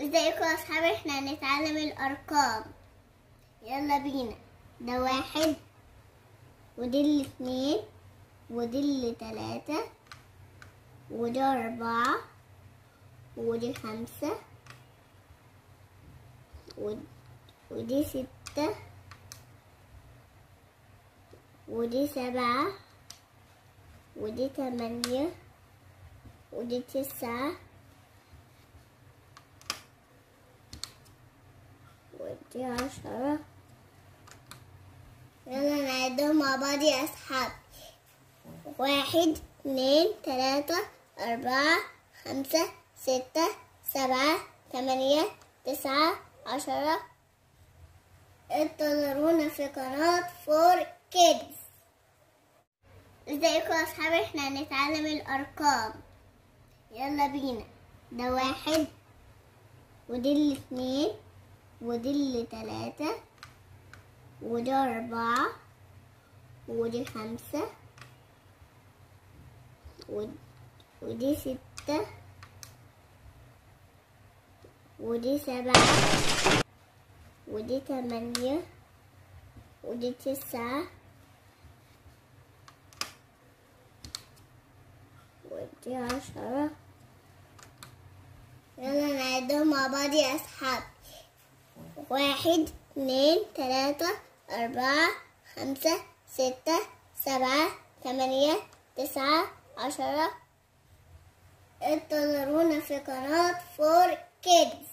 ازيكم يا اصحابي؟ احنا هنتعلم الارقام، يلا بينا. ده واحد، ودي الاتنين، ودي التلاتة، ودي اربعة، ودي خمسة، ودي ستة، ودي سبعة، ودي تمانية، ودي تسعة، ودي عشرة. يلا نعدهم مع بعض يا أصحابي. واحد، اتنين، تلاتة، أربعة، خمسة، ستة، سبعة، تمانية، تسعة، عشرة. انتظرونا في قناة فور كيدز. ازيكم يا أصحابي؟ احنا هنتعلم الأرقام، يلا بينا. ده واحد، ودي الاتنين، ودي التلاتة، ودي أربعة، ودي خمسة، ودي ستة، ودي سبعة، ودي تمانية، ودي تسعة، ودي عشرة. يلا نعدهم مع بعض يا أصحابي. واحد، اتنين، تلاتة، أربعة، خمسة، ستة، سبعة، تمانية، تسعة، عشرة. انتظرونا في قناة فور كيدز.